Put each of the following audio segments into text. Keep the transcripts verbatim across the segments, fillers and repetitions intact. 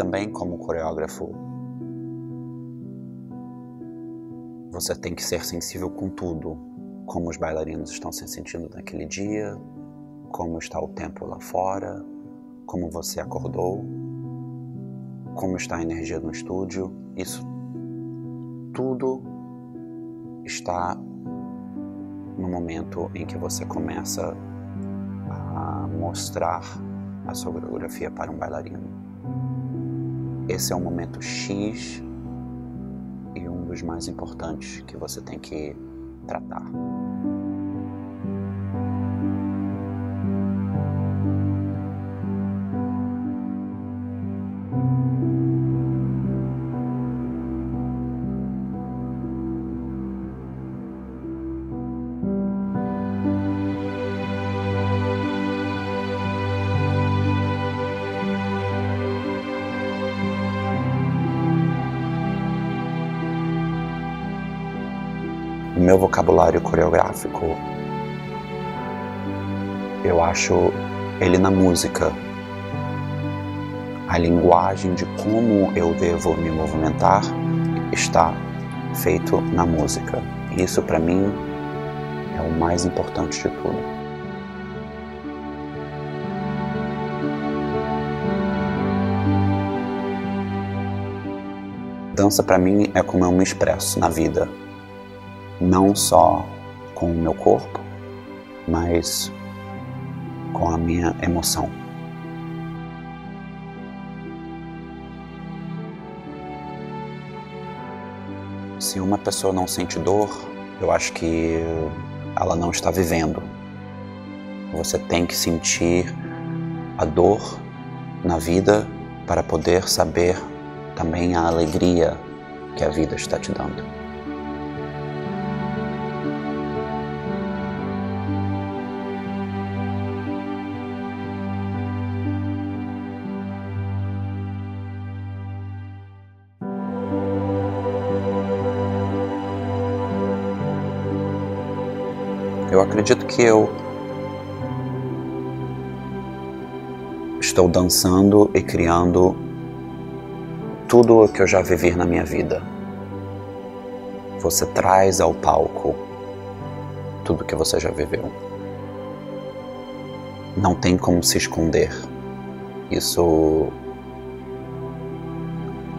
também como coreógrafo, você tem que ser sensível com tudo, como os bailarinos estão se sentindo naquele dia, como está o tempo lá fora, como você acordou, como está a energia no estúdio. Isso tudo está no momento em que você começa a mostrar a sua coreografia para um bailarino. Esse é o momento X e um dos mais importantes que você tem que tratar. O meu vocabulário coreográfico, eu acho ele na música. A linguagem de como eu devo me movimentar está feito na música. Isso, para mim, é o mais importante de tudo. Dança, para mim, é como eu me expresso na vida. Não só com o meu corpo, mas com a minha emoção. Se uma pessoa não sente dor, eu acho que ela não está vivendo. Você tem que sentir a dor na vida para poder saber também a alegria que a vida está te dando. Eu acredito que eu estou dançando e criando tudo o que eu já vivi na minha vida. Você traz ao palco tudo o que você já viveu. Não tem como se esconder. Isso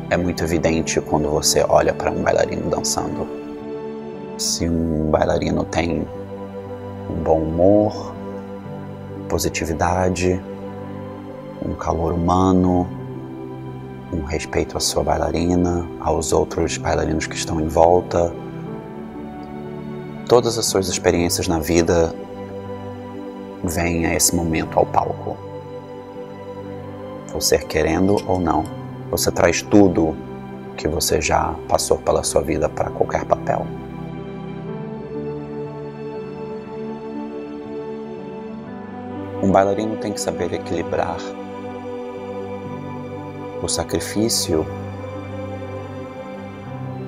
é muito evidente quando você olha para um bailarino dançando. Se um bailarino tem um bom humor, positividade, um calor humano, um respeito à sua bailarina, aos outros bailarinos que estão em volta. Todas as suas experiências na vida vêm a esse momento ao palco. Você querendo ou não, você traz tudo que você já passou pela sua vida para qualquer papel. Um bailarino tem que saber equilibrar o sacrifício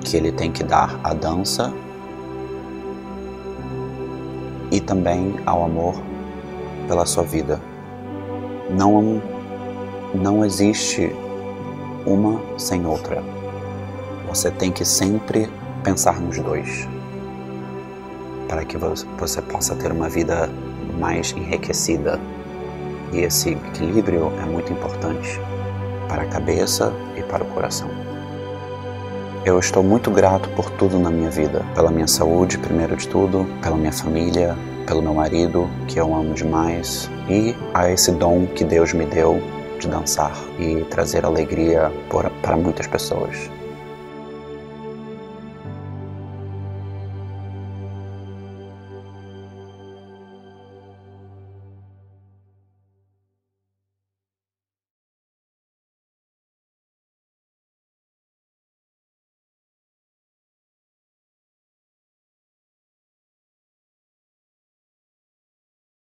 que ele tem que dar à dança e também ao amor pela sua vida. Não, não existe uma sem outra. Você tem que sempre pensar nos dois para que você possa ter uma vida mais enriquecida, e esse equilíbrio é muito importante para a cabeça e para o coração. Eu estou muito grato por tudo na minha vida, pela minha saúde, primeiro de tudo, pela minha família, pelo meu marido, que eu amo demais, e a esse dom que Deus me deu de dançar e trazer alegria para muitas pessoas.